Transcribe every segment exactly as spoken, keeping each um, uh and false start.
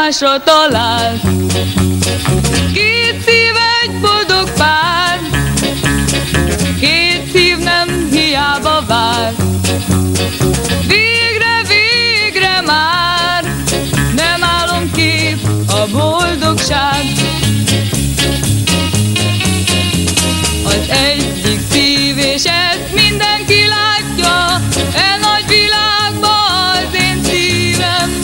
másra talál. Két szív egy boldog pár, két szív nem hiába vár. Végre, végre már nem álomkép a boldogság. Az egyik szív és ezt mindenki látja, e nagy világban az én szívem.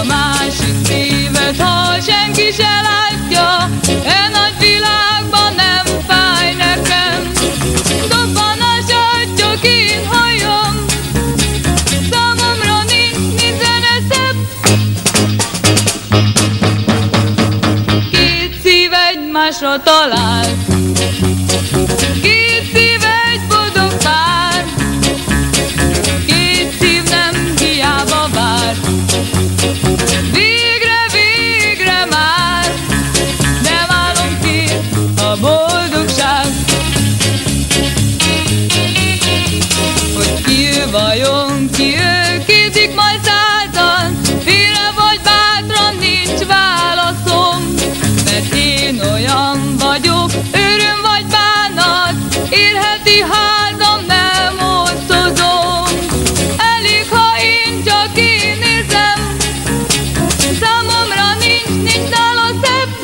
A másik szívet, ha senki se látja, e nagy világban nem fáj nekem. Dobban a sajtjok, én halljam, számomra nincs mindene szebb. Két szív egymásra talál, vajon ki ő, kézik majd százan, félre vagy bátran, nincs válaszom. Mert én olyan vagyok, öröm vagy bánat, érheti házam, nem osztozom. Elég, ha én csak én nézem, számomra nincs, nincs nála szebb.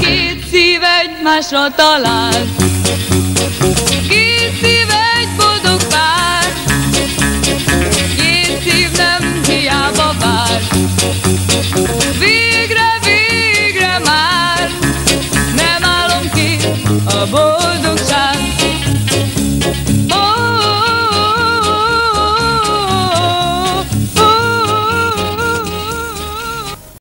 Két szív egymásra talál,